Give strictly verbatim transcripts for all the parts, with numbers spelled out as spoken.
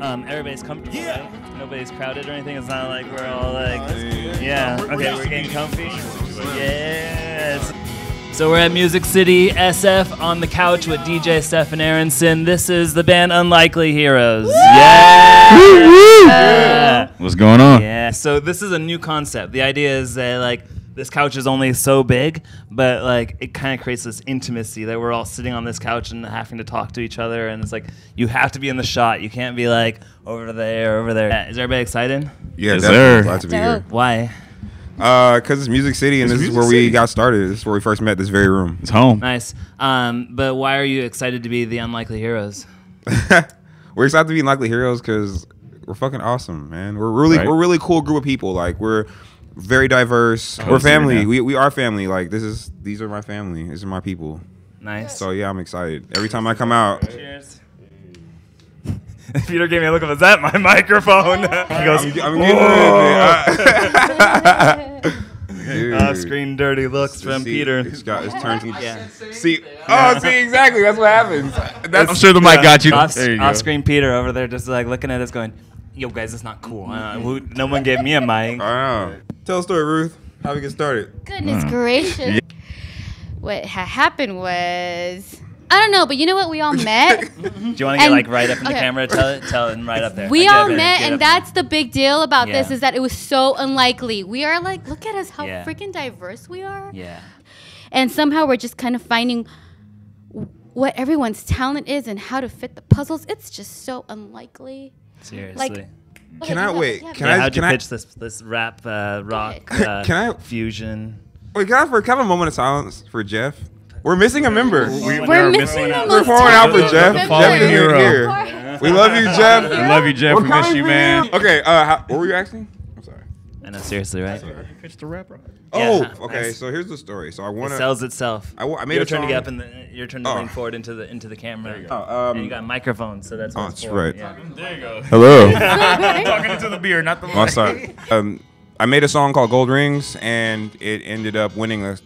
um, everybody's comfortable, yeah. right? Nobody's crowded or anything. It's not like we're all like, uh, yeah. We're, okay, we're getting comfy. Yes. So we're at Music City S F on the couch with D J Stefan Aronson. This is the band Unlikely Heroes. Woo! Yeah. Woo! Yeah. What's going on? Yeah. So this is a new concept. The idea is that like this couch is only so big, but like it kind of creates this intimacy that we're all sitting on this couch and having to talk to each other. And it's like you have to be in the shot. You can't be like over there, over there. Yeah. Is everybody excited? Yeah, yes, sir. Glad to be here. Why? Uh, cause it's Music City, and it's this Music is where City. we got started. This is where we first met. This very room. It's home. Nice. Um, but why are you excited to be the Unlikely Heroes? We're excited to be Unlikely Heroes because we're fucking awesome, man. We're really, right. we're really cool group of people. Like we're very diverse. Oh, we're family. We we are family. Like this is these are my family. These are my people. Nice. So yeah, I'm excited. Every time I come out. Cheers. Peter gave me a look of, is that my microphone? He goes, I'm, I'm getting off-screen dirty looks it's, from see, Peter. It's got his turn to yeah. see. Yeah. Oh, see, exactly. That's what happens. That's, I'm sure the mic yeah, got you. Off, there you off-screen Peter over there just like looking at us going, yo, guys, it's not cool. Uh, who, no one gave me a mic. Wow. Tell a story, Ruth. How we get started? Goodness wow. gracious. Yeah. What ha happened was... I don't know, but you know what? We all met. Do you want to get like right up in okay. the camera? Tell it, tell it, and right up there. We like, all yeah, met, and that's the big deal about yeah. this is that it was so unlikely. We are like, look at us, how yeah. freaking diverse we are. Yeah. And somehow we're just kind of finding what everyone's talent is and how to fit the puzzles. It's just so unlikely. Seriously. Like, can I wait? Yeah, can yeah, I? How'd you can pitch I, this this rap uh, rock uh, can I, fusion? Wait, can I for kind of a moment of silence for Jeff? We're missing a member. We, we're, we're missing. Missing out. We're pouring out for the, Jeff. The, the Jeff is hero. Here. Yeah. We love you, Jeff. We love you, Jeff. We're we miss you, man. You. Okay. Uh, how, what were you asking? I'm sorry. I know, seriously, right? Sorry. You pitched the rapper. Oh, yeah, okay. Nice. So here's the story. So I want to. It sells itself. I, I made you're a song. To get up in the, you're trying to oh. lean forward into the into the camera. There you go. Oh, um, and you got microphones, so that's. Oh, that's right. Yeah. There you go. Hello. Talking into the beer, not the mic. Oh, sorry. Um, I made a song called Gold Rings, and it ended up winning a.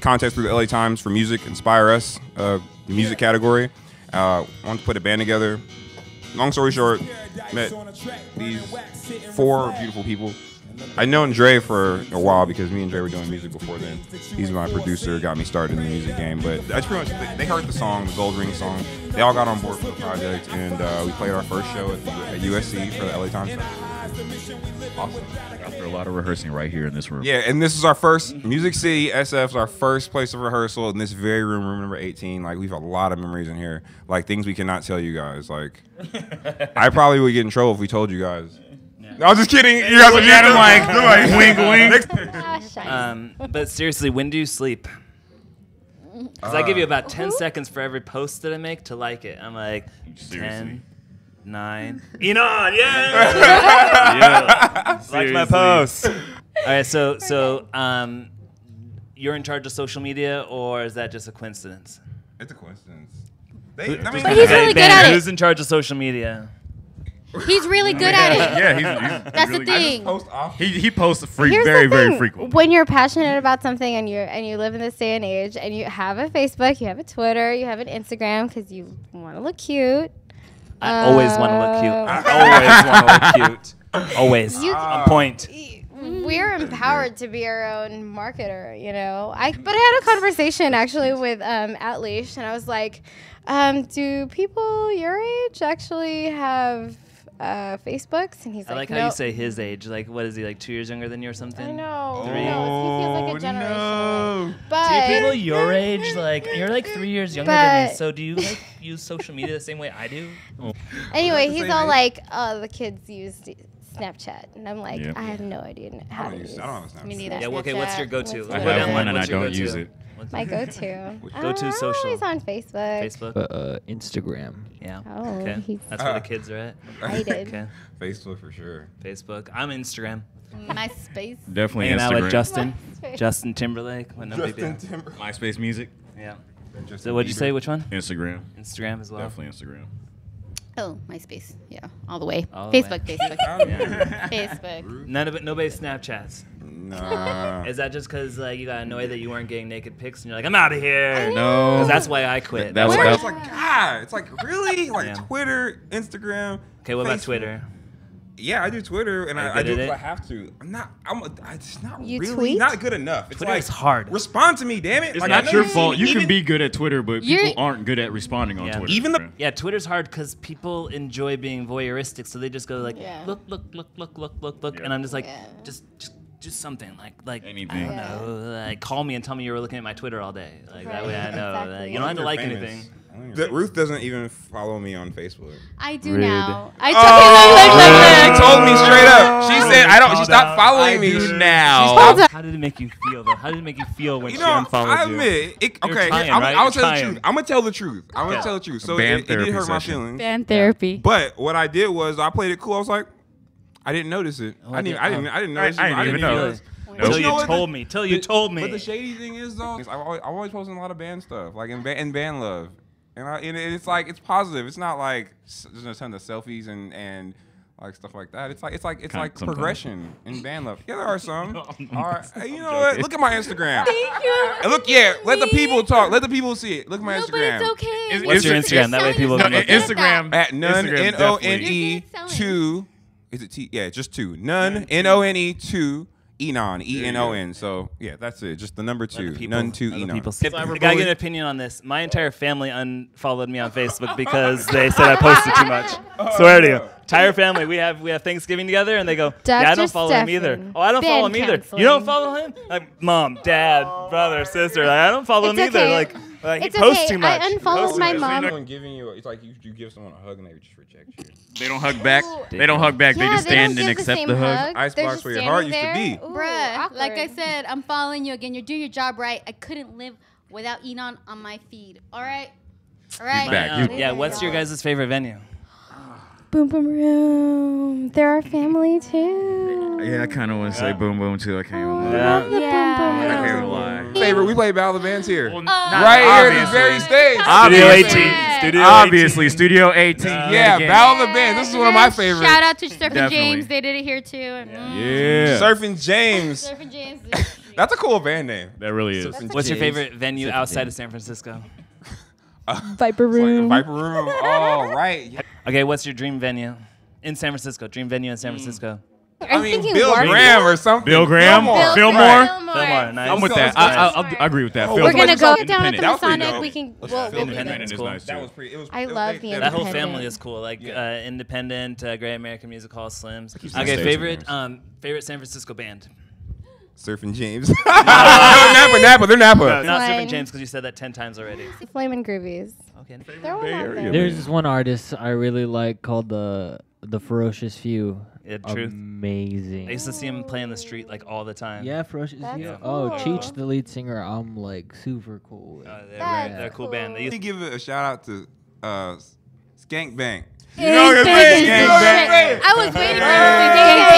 contest through the L A Times for Music Inspire Us, uh, the music yeah. category. Uh, wanted to put a band together. Long story short, met these four beautiful people. I'd known Dre for a while because me and Dre were doing music before then. He's my producer, got me started in the music game. But that's pretty much, they heard the song, the Gold Ring song. They all got on board for the project, and uh, we played our first show at, the, at U S C for the L A Times. Awesome. After a lot of rehearsing right here in this room. Yeah, and this is our first, Music City S F's our first place of rehearsal in this very room, room number eighteen. Like, we have a lot of memories in here. Like, things we cannot tell you guys. Like, I probably would get in trouble if we told you guys. I was just kidding. You guys are just like, wink, wink. Um, but seriously, when do you sleep? Because uh, I give you about ten seconds for every post that I make to like it. I'm like, seriously? ten, nine. Enon, yeah. yeah. Like my post. All right, so so um, you're in charge of social media, or is that just a coincidence? It's a coincidence. They, Who, I mean, but he's really good band. at it. Who's in charge of social media? He's really good at it. Yeah, he's, he's that's really, the thing. I just post often. He he posts free, very very frequently. When you're passionate about something and you're and you live in this day and age and you have a Facebook, you have a Twitter, you have an Instagram because you want to look cute. I uh, always want to look cute. I always want to look cute. Always. You, uh, a point. We're empowered to be our own marketer, you know. I but I had a conversation actually with um, Atleash, and I was like, um, do people your age actually have Uh, Facebooks? And he's I like, like how no. you say his age. Like, what is he, like two years younger than you or something? I know. Three? No, it feels like a generation. No. But do you people your age, like, you're like three years younger than me, so do you like use social media the same way I do? Oh. Anyway, he's all like, oh, the kids use Snapchat. And I'm like, yeah. I have no idea how to use, use. I don't have Snapchat. Me neither. Yeah, well, okay, what's your go-to? I have one and I don't use it. My go-to. Go-to social. I'm always on Facebook. Facebook. Uh, uh, Instagram. Yeah. Oh, okay. That's uh, where the kids are at. I did. Okay. Facebook for sure. Facebook. I'm Instagram. MySpace. Definitely Hanging Instagram. Out with Justin. MySpace. Justin Timberlake. When Justin Timberlake. MySpace music. Yeah. So what'd you say? Which one? Instagram. Instagram as well. Definitely Instagram. Oh, MySpace. Yeah, all the way. All Facebook, the way. Facebook, Facebook. Facebook. None of it. Nobody Snapchats. Nah. Is that just because like you got annoyed that you weren't getting naked pics and you're like, I'm out of here? No. Because that's why I quit. That, that was why. It's like, God, it's like, really? Like yeah. Twitter, Instagram. Okay, what Facebook? About Twitter? Yeah, I do Twitter, and I, I do it if I have to. I'm not. I'm. A, it's not you really tweet? Not good enough. It's Twitter like, is hard. Respond to me, damn it! It's like, not your fault. You even, can be good at Twitter, but people aren't good at responding on yeah. Twitter. Even the yeah, Twitter's hard because people enjoy being voyeuristic, so they just go like, yeah. look, look, look, look, look, look, look, yeah. and I'm just like, yeah. just, just, just something like, like anything. I don't yeah. know. Like, call me and tell me you were looking at my Twitter all day. Like right. that way, I know. Exactly. Like, you don't have to like famous. Anything. That Ruth doesn't even follow me on Facebook. I do Rude. Now. I told oh, She told me straight up. She said I don't. She stopped following me now. She stopped. How did it make you feel though? How did it make you feel when you she know, unfollowed I you? Admit, it, okay, trying, I'm, right? I'll tell trying. the truth. I'm gonna tell the truth. I'm gonna yeah. tell the truth. So it, it did hurt my feelings. Band therapy. But what I did was I played it cool. I was like, I didn't notice it. Oh, I didn't. I didn't. I didn't notice. I, I didn't even know. Until you, know you told the, me. Till you told me. But the shady thing is though, I always posting a lot of band stuff, like in band love. And, I, and it's like it's positive. It's not like there's a ton of selfies and and like stuff like that. It's like it's like it's kind like progression in band love. Yeah, there are some. No, are, hey, you know joking. What? Look at my Instagram. Thank you. Look, yeah. Let the people talk. Let the people see it. Look at my no, Instagram. But it's okay. It's, What's it's, your Instagram? That way people can look at Instagram at none n o n e two. Is it t? Yeah, just two. None n o n e two. Enon, E N O N. So yeah, that's it. Just the number two, people, none two Enon. People if I got an opinion on this, my entire family unfollowed me on Facebook because they said I posted too much. Oh, Swear no. to you, entire family. We have we have Thanksgiving together, and they go, Doctor Yeah, I don't follow Stefan. Him either. Oh, I don't ben follow him canceling. Either. You don't follow him? Like mom, dad, oh, brother, sister. Like, I don't follow it's him okay. either. Like. Like it's he posts okay. too much. I unfollowed my mom. Someone giving you, it's like you, you give someone a hug and they just reject you. They don't hug back. They don't hug back. Yeah, they just they stand and accept the hug. Icebox where your heart used to be. Ooh, Bruh, awkward. Like I said, I'm following you again. You're doing your job right. I couldn't live without Enon on my feed. All right, all right. He's back. Yeah. yeah. What's your guys' favorite venue? Boom Boom Room. They're our family too. Yeah, I kind of want to yeah. say Boom Boom too. I can't oh, lie. Yeah. Love the yeah. Boom Boom. I can't lie. Favorite, we play Battle of the Bands here. Well, right obviously. Here at this very stage. Obviously. Studio eighteen. Studio obviously, eighteen. Studio eighteen. Uh, yeah, Battle of the Bands. This is one of my favorites. Shout out to Surfing Definitely. James. They did it here too. Yeah. yeah. Surfing James. Surfing James. That's a cool band name. That really is. Surfing What's James. Your favorite venue Surfing outside James. Of San Francisco? Viper Room. Like Viper Room. Oh, right. Yeah. Okay, what's your dream venue in San Francisco? Dream venue in San Francisco. I, I mean, Bill Warwick? Graham or something. Bill Graham? Fillmore? Fillmore. Fillmore. Fillmore. Nice. I'm with that. I, I, I'll, I agree with that. Oh, we're going to go down at the Masonic. We can. Well, Independent is cool. Nice too. That was pretty, it was, I it was, love the Independent. That whole family is cool. Like yeah. uh, Independent, uh, Great American Music Hall, Slims. Okay, favorite um, favorite San Francisco band? Surfing James. No, Napa, Napa. They're Napa. No, not Surfing James because you said that ten times already. Flaming Groovies. Okay. There's this one artist I really like called the the Ferocious Few. Yeah, true. Amazing. I used to see him play in the street like all the time. Yeah, Ferocious Few. Cool. Oh, Cheech, the lead singer. I'm like super cool. With. Uh, they're, very, they're a cool, cool. band. They used to give a shout out to uh, Skank Bank. You know what I'm saying? Skank Bank. I was waiting for Skank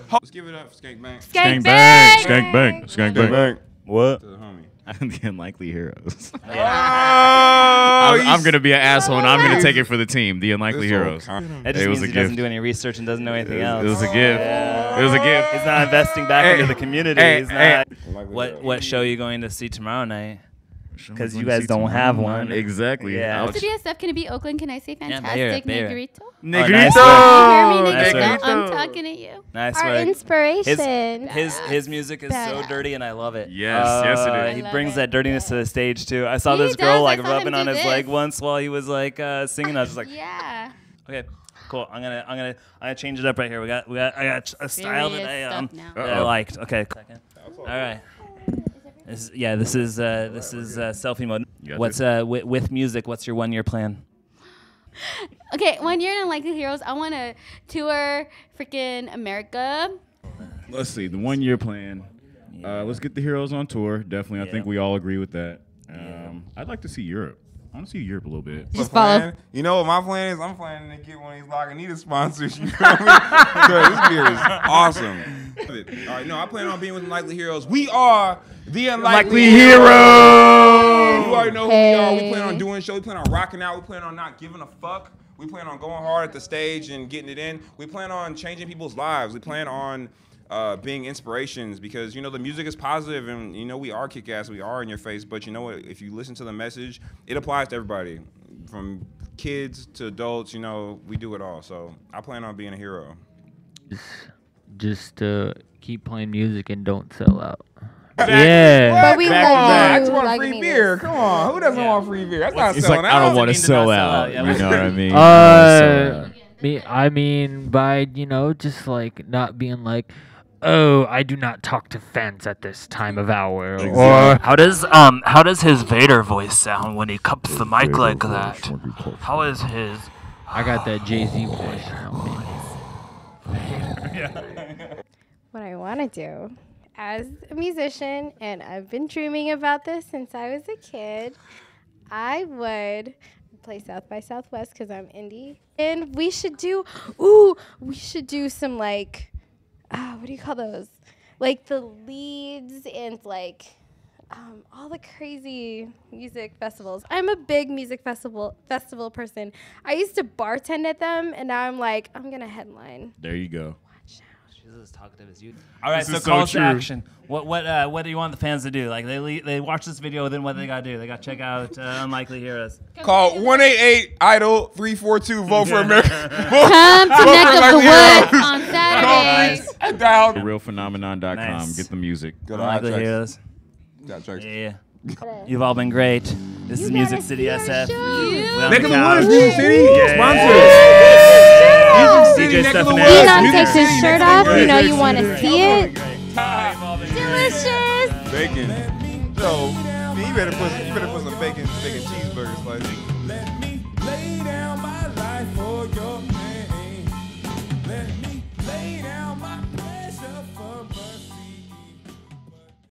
Bank. Let's give it up for Skank Bank. Skank Bank. Skank Bank. Skank Bank. What? To the homie. I'm the Unlikely Heroes. Yeah. Oh, I'm, I'm going to be an asshole, and I'm going to take it for the team, the Unlikely Heroes. That just it means was a he gift. Doesn't do any research and doesn't know anything it was, else. It was a gift. Yeah. It was a gift. He's not investing back hey. Into the community. Hey. He's not. Hey. What, what show are you going to see tomorrow night? Because you guys don't have one. Exactly. Yeah. What's the D S F? Can it be Oakland? Can I say fantastic? Yeah, Negrito? Negrito! Oh, nice you hear me, Negrito? Negrito? I'm talking at you. Nice Our work. Inspiration. His, his, his music is Bad. So dirty, and I love it. Yes, uh, yes it is. He brings it. That dirtiness yeah. to the stage, too. I saw he this girl does. like saw rubbing on his this. leg once while he was like uh, singing. I was just like, yeah. Okay. Cool. I'm gonna, I'm gonna, I'm gonna change it up right here. We got, we got, I got a style that I, um, that I liked. Okay. All right. This, yeah, this is uh, this is uh, selfie mode. What's uh, w with music? What's your one-year plan? Okay, one year in Unlikely Heroes. I want to tour freaking America. Let's see the one-year plan. Yeah. Uh, let's get the heroes on tour. Definitely, yeah. I think we all agree with that. Um, yeah. I'd like to see Europe. I want to see Europe a little bit. Just follow. You know what my plan is? I'm planning to get one of these Lagunitas sponsors. You know what I mean? This beer is awesome. All right, no, I plan on being with Unlikely Heroes. We are the Unlikely Heroes. Heroes. You already know who hey. we are. We plan on doing shows. We plan on rocking out. We plan on not giving a fuck. We plan on going hard at the stage and getting it in. We plan on changing people's lives. We plan on uh, being inspirations, because you know the music is positive, and you know we are kick-ass, we are in your face, but you know what? If you listen to the message, it applies to everybody, from kids to adults. You know, we do it all. So I plan on being a hero. Just uh, keep playing music and don't sell out. Exactly. Yeah, what? But we Come like on. You. I just want like free me. Beer. Come on, who doesn't yeah. want free beer? That's not it's selling like, out. I don't want to sell out. You know what I mean? Uh, I mean by you know just like not being like, oh, I do not talk to fans at this time of hour. Exactly. Or how does um how does his Vader voice sound when he cups the mic like that? How is his? I got that Jay-Z voice. What I want to do. As a musician, and I've been dreaming about this since I was a kid, I would play South by Southwest because I'm indie. And we should do, ooh, we should do some like, uh, what do you call those? Like the leads and like um, all the crazy music festivals. I'm a big music festival festival person. I used to bartend at them, and now I'm like, I'm going to headline. There you go. This is talkative as you. All right, this so calls so to action. What what uh, what do you want the fans to do? Like they le they watch this video, then what do they gotta do? They gotta check out uh, Unlikely Heroes. Call one eight eight idol three four two vote for America. Come to Neck of the Woods on Saturday. Down real phenomenon dot com. Nice. Get the music. Good Unlikely Heroes. Yeah. You've all been great. This you is Music City S F. Neck of the Woods, Music City. Yeah. Sponsor. D J Stefan Aronson takes his shirt off. You know you want to see it. Delicious. Bacon. So you better put you better put some bacon, bacon cheeseburgers, like. Let me lay down my life for your name. Let me lay down my.